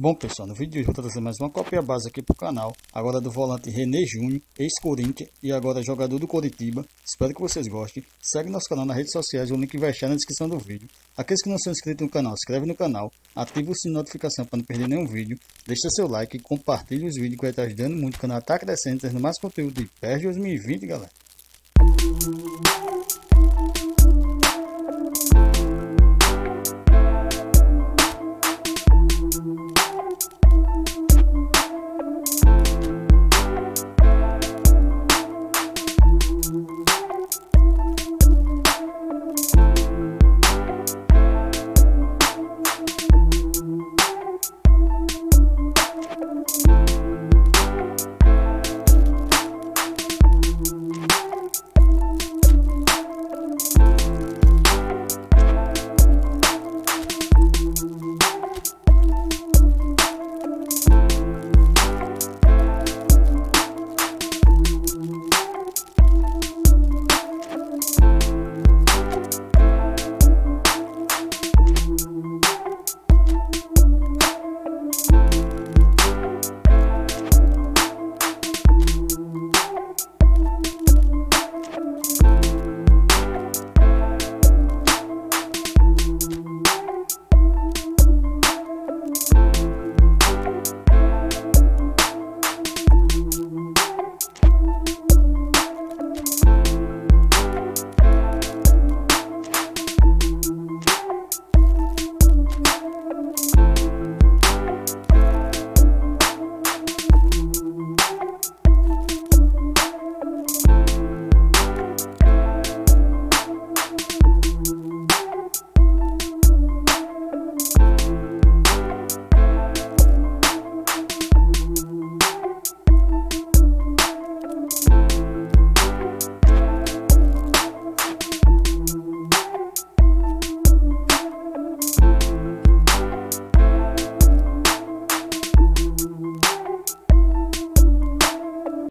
Bom pessoal, no vídeo de hoje vou trazer mais uma cópia base aqui para o canal, agora do volante Renê Júnior, ex-Corinthians e agora jogador do Coritiba. Espero que vocês gostem, segue nosso canal nas redes sociais, o link vai estar na descrição do vídeo. Aqueles que não são inscritos no canal, inscreve no canal, ativa o sino de notificação para não perder nenhum vídeo, deixa seu like e compartilha os vídeos que vai estar ajudando muito, o canal está crescendo, trazendo mais conteúdo de PES 2020, galera.